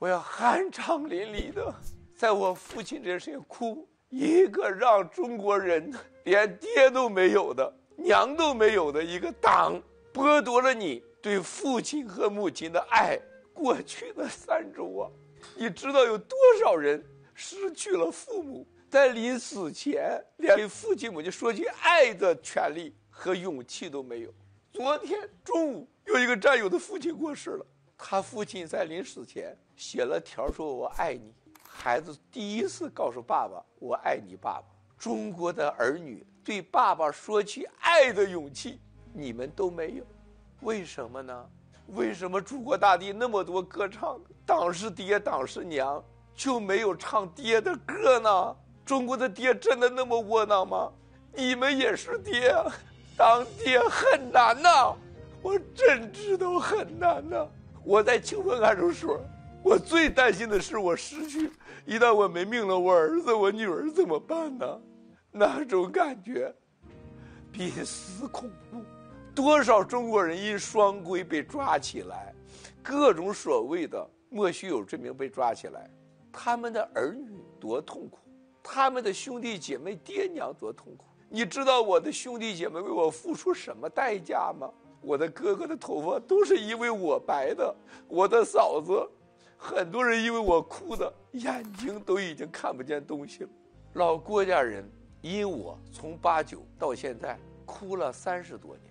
我要酣畅淋漓的在我父亲这身哭，一个让中国人连爹都没有的、娘都没有的一个党，剥夺了你对父亲和母亲的爱。过去的3周啊，你知道有多少人失去了父母，在临死前连对父亲母亲说句爱的权利和勇气都没有。昨天中午有一个战友的父亲过世了，他父亲在临死前写了条说我爱你，孩子第一次告诉爸爸我爱你爸爸。中国的儿女对爸爸说起爱的勇气你们都没有，为什么呢？为什么祖国大地那么多歌唱党是爹党是娘，就没有唱爹的歌呢？中国的爹真的那么窝囊吗？你们也是爹，当爹很难呐，我真知道很难呐。我在清风看守所，我最担心的是我失去，一旦我没命了，我儿子我女儿怎么办呢？那种感觉比死恐怖。多少中国人因双规被抓起来，各种所谓的莫须有罪名被抓起来，他们的儿女多痛苦，他们的兄弟姐妹爹娘多痛苦。你知道我的兄弟姐妹为我付出什么代价吗？我的哥哥的头发都是因为我白的，我的嫂子很多人因为我哭的眼睛都已经看不见东西了。老郭家人因我从89到现在哭了30多年。